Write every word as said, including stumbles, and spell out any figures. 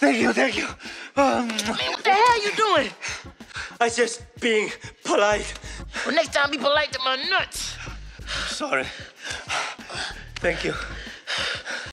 Thank you, thank you. Um, what the hell are you doing? I just being polite. Well, next time be polite to my nuts. Sorry. Thank you.